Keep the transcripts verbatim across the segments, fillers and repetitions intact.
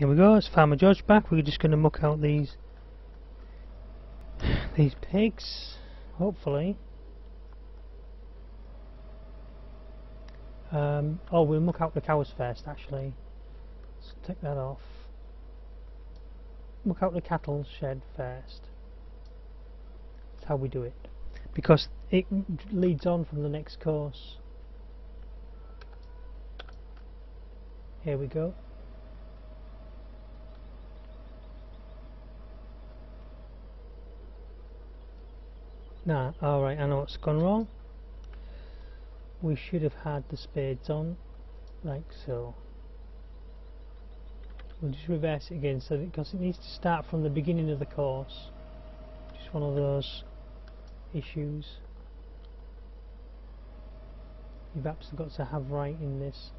Here we go, it's Farmer George back. We're just going to muck out these these pigs, hopefully. Um, oh, we'll muck out the cows first, actually. Let's take that off. Muck out the cattle shed first. That's how we do it, because it leads on from the next course. Here we go. Nah, alright, I know what's gone wrong. We should have had the spades on, like so. We'll just reverse it again, so that, because it needs to start from the beginning of the course. Just one of those issues you've absolutely got to have right in this.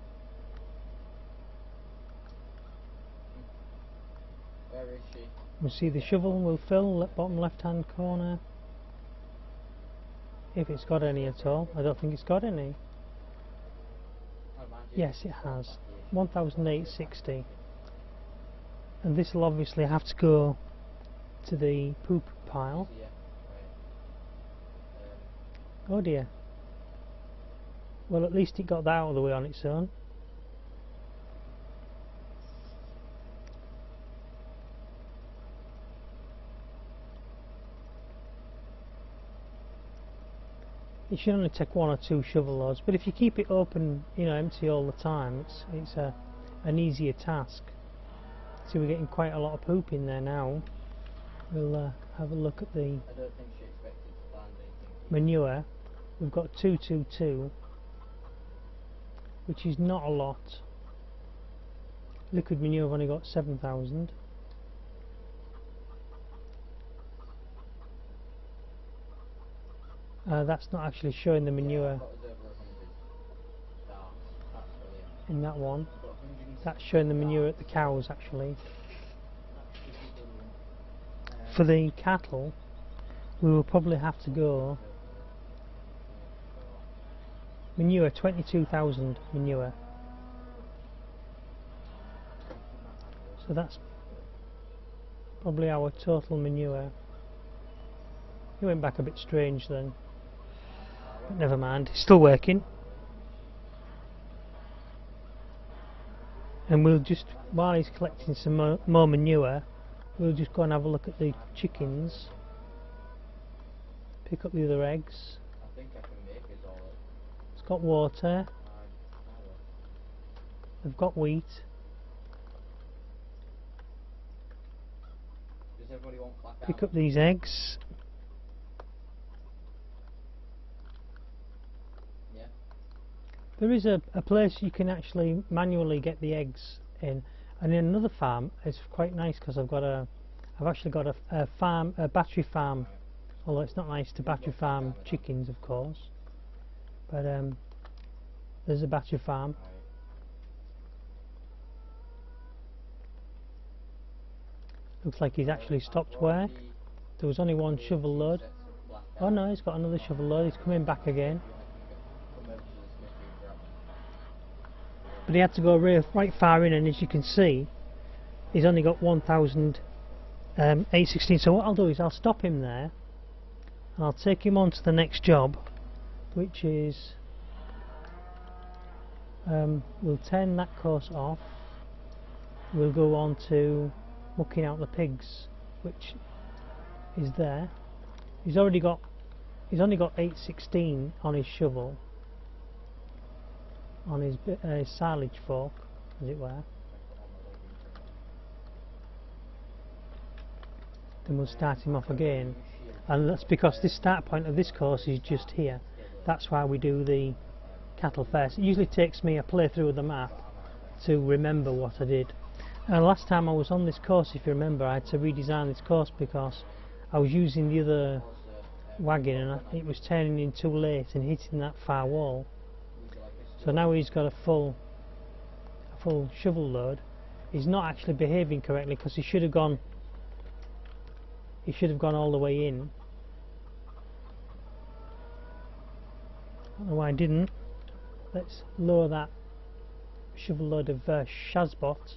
Where is she? We'll see the shovel, we'll fill the bottom left hand corner. If it's got any at all. I don't think it's got any. Yes, it has. one thousand eight hundred sixty. And this will obviously have to go to the poop pile. Oh dear. Well, at least it got that out of the way on its own. It should only take one or two shovel loads, but if you keep it open, you know, empty all the time, it's it's a an easier task. See, we're getting quite a lot of poop in there now. We'll uh, have a look at the I don't think she expected to find anything. Manure. We've got two, two, two, which is not a lot. Liquid manure, we've only got seven thousand. Uh, that's not actually showing the manure in that one. That's showing the manure at the cows actually. For the cattle, we will probably have to go manure twenty-two thousand manure. So that's probably our total manure. It went back a bit strange then. But never mind, it's still working. And we'll just, while he's collecting some more, more manure, we'll just go and have a look at the chickens. Pick up the other eggs. I think I can make it all. It's got water. They've got wheat. Does everybody want black out? Pick up these eggs. There is a, a place you can actually manually get the eggs in, and in another farm it's quite nice because I've got a, I've actually got a, a farm, a battery farm. Although it's not nice to battery farm chickens, of course, but um, there's a battery farm. Looks like he's actually stopped work. There was only one shovel load. Oh no, he's got another shovel load. He's coming back again. But he had to go right far in, and as you can see he's only got one thousand eight hundred sixteen. So what I'll do is I'll stop him there and I'll take him on to the next job, which is um, we'll turn that course off. We'll go on to mucking out the pigs, which is there. He's already got, he's only got eight sixteen on his shovel, on his, uh, his silage fork, as it were. Then we'll start him off again, and that's because this start point of this course is just here. That's why we do the cattle first. It usually takes me a playthrough of the map to remember what I did. And last time I was on this course, if you remember, I had to redesign this course because I was using the other wagon and I, it was turning in too late and hitting that far wall. So now he's got a full a full shovel load. He's not actually behaving correctly because he should have gone he should have gone all the way in. I don't know why I didn't. Let's lower that shovel load of uh, Shazbot.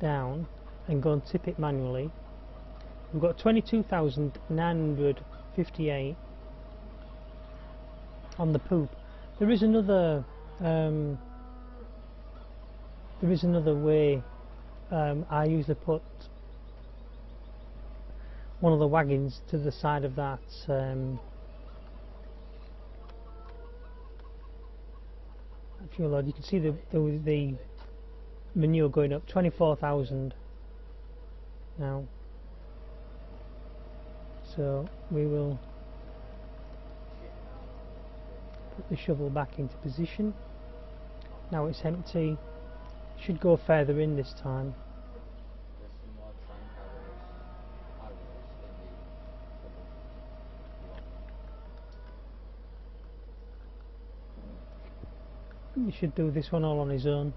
down and go and tip it manually, we've got twenty-two thousand nine hundred fifty-eight on the poop. There is another um, there is another way. um, I usually put one of the wagons to the side of that um, fuel load. You can see the, the, the manure going up, twenty-four thousand now. So we will put the shovel back into position. Now it's empty, should go further in this time. You should do this one all on his own.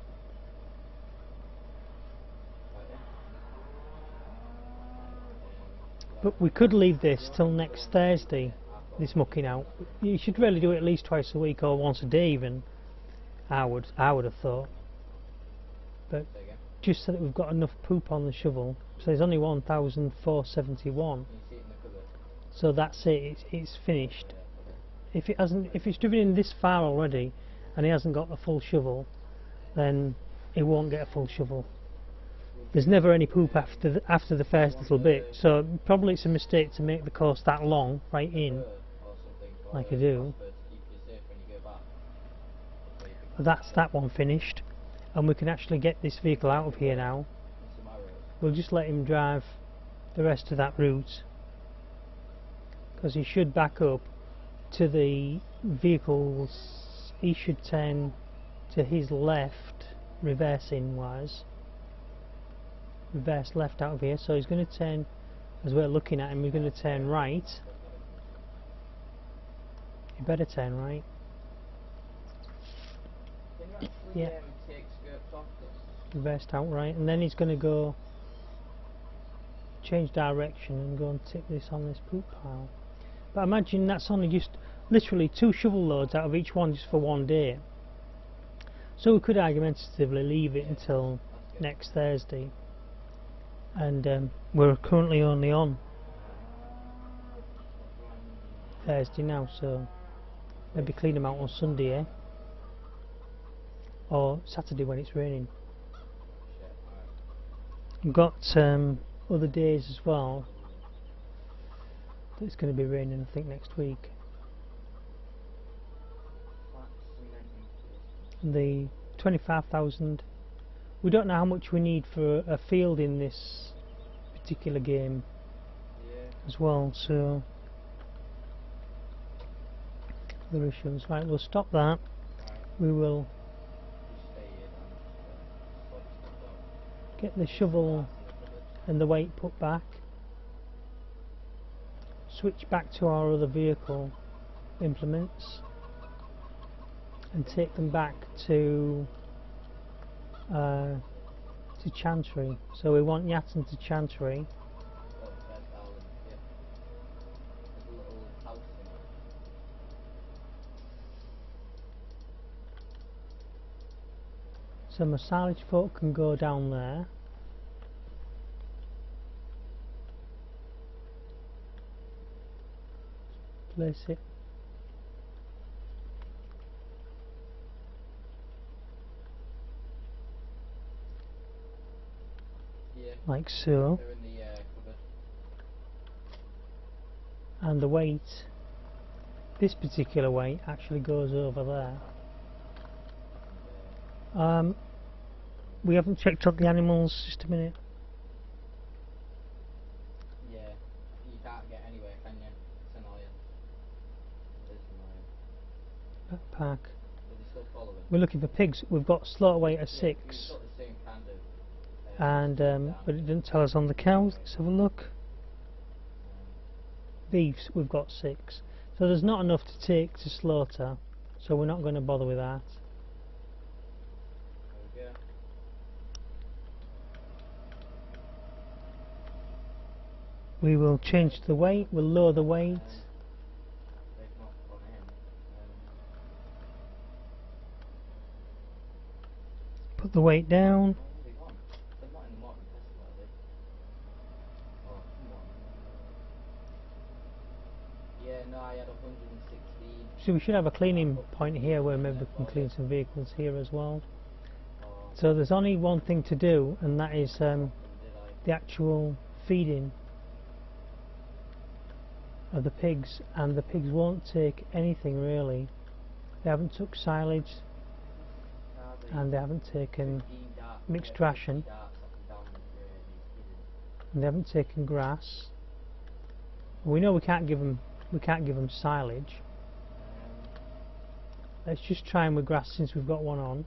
But we could leave this till next Thursday, this mucking out. You should really do it at least twice a week or once a day even, I would, I would have thought. But just so that we've got enough poop on the shovel, so there's only one thousand four hundred seventy-one. So that's it, it's, it's finished. If it hasn't, if it's driven in this far already and he hasn't got a full shovel, then he won't get a full shovel. There's never any poop after the, after the first little bit, so probably it's a mistake to make the course that long right in, like I do. But that's that one finished, and we can actually get this vehicle out of here now. We'll just let him drive the rest of that route, because he should back up to the vehicles. He should turn to his left, reversing wise. Reverse left out of here, so he's going to turn, as we're looking at him, we're going to turn right. You better turn right. Yeah. Reversed out right, and then he's going to go change direction and go and tip this on this poop pile. But imagine that's only just literally two shovel loads out of each one just for one day. So we could argumentatively leave it until next Thursday. And um, we're currently only on Thursday now, so maybe clean them out on Sunday, eh? Or Saturday when it's raining. We've got um, other days as well. It's going to be raining, I think, next week. The twenty-five thousand. We don't know how much we need for a field in this particular game, yeah, as well, so other issues. Right, we'll stop that. We will get the shovel and the weight put back, switch back to our other vehicle implements, and take them back to Uh, to Chantry. So we want Yatton to Chantry. So my silage fork can go down there. Place it like so, the, uh, and the weight, this particular weight actually goes over there. Um, we haven't checked up the animals, just a minute. Yeah, you can't get anywhere, can you? It's annoying. It is annoying. Backpack. We're looking for pigs. We've got slaughter weight of yeah, six. And um, but it didn't tell us on the cows. Let's have a look. Beefs, we've got six, so there's not enough to take to slaughter, so we're not going to bother with that. There we go. We will change the weight. We'll lower the weight. Put the weight down. at one hundred sixteen. So we should have a cleaning point here where maybe we can clean some vehicles here as well. So there's only one thing to do, and that is um, the actual feeding of the pigs, and the pigs won't take anything really. They haven't took silage and they haven't taken mixed ration and they haven't taken grass. We know we can't give them we can't give them silage. Let's just try them with grass since we've got one on.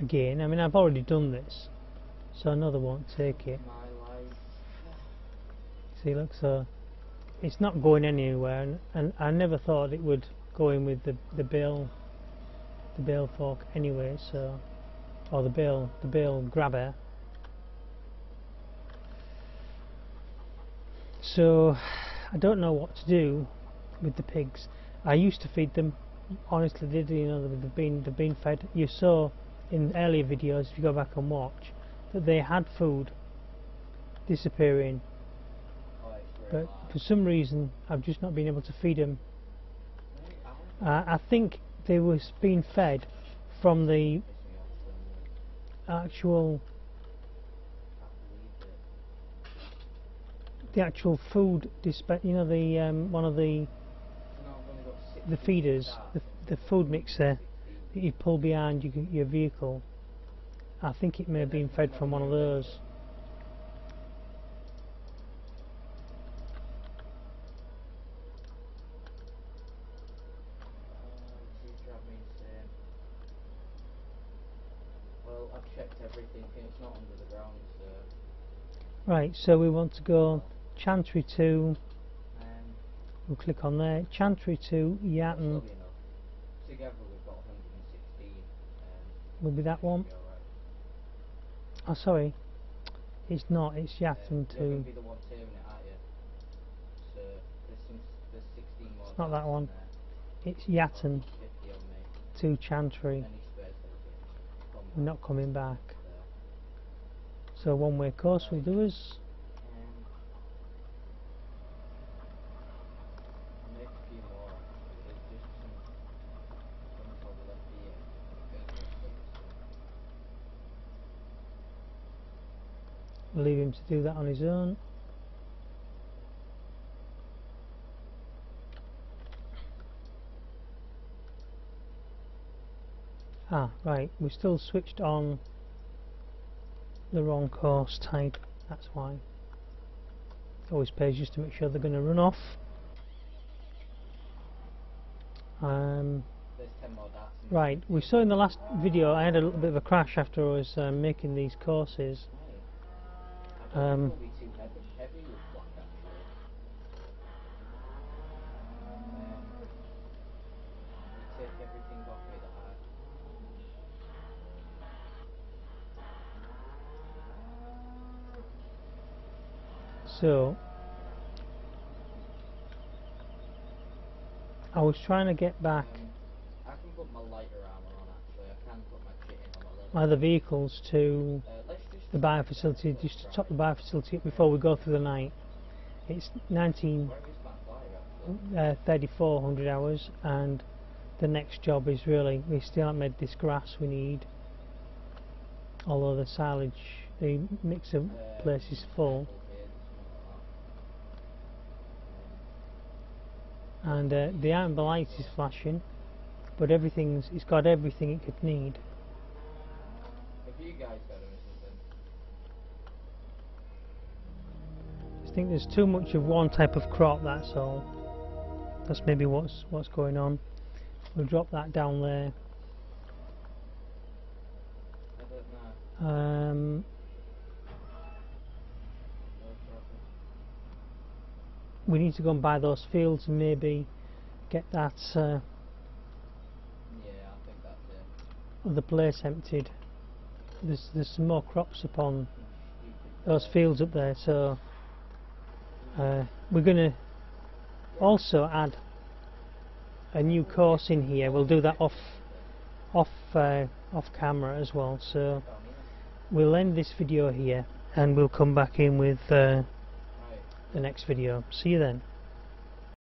Again, I mean, I've already done this, so another won't take it. See, look, so it's not going anywhere, and, and I never thought it would go in with the the bale, the bale fork anyway. So, or the bale, the bale grabber. So, I don't know what to do with the pigs. I used to feed them. Honestly, did you know they've been they've been fed? You saw in earlier videos, if you go back and watch, that they had food disappearing, but for some reason I've just not been able to feed them. Uh, I think they were being fed from the actual the actual food dispenser. You know, the um, one of the the feeders, the, the food mixer that you pull behind your, your vehicle. I think it may have been fed from one of those. Well, I've checked everything and it's not under the ground, so. Right, so we want to go Chantry to. Um, we'll click on there. Chantry to Yatton. Together we've got one hundred sixteen. Will be that one. Oh, sorry, it's not, it's Yatton to. It's not that one, it's Yatton to Chantry. We're not coming back. So, one way course will do us. Leave him to do that on his own. Ah, right, we still switched on the wrong course type, that's why. Always pays just to make sure they're going to run off. Um, right, we saw in the last video I had a little bit of a crash after I was uh, making these courses. Um, so I was trying to get back um, I can put my lighter armor on actually. I can put my kit in on my other vehicles to uh, the bio facility, just to top the bio facility up before we go through the night. It's nineteen thirty-four hundred hours, and the next job is really, we still haven't made this grass we need, although the silage, the mixer place is full. And uh, the amber light is flashing, but everything's, it's got everything it could need. Have you guys got it? I think there's too much of one type of crop, that's all. That's maybe what's what's going on. We'll drop that down there. I don't know. Um, we need to go and buy those fields and maybe get that uh, yeah, I think that's it. The place emptied. There's there's some more crops upon those fields up there, so Uh, we're going to also add a new course in here. We'll do that off off uh, off camera as well, so we'll end this video here and we'll come back in with uh, the next video. See you then.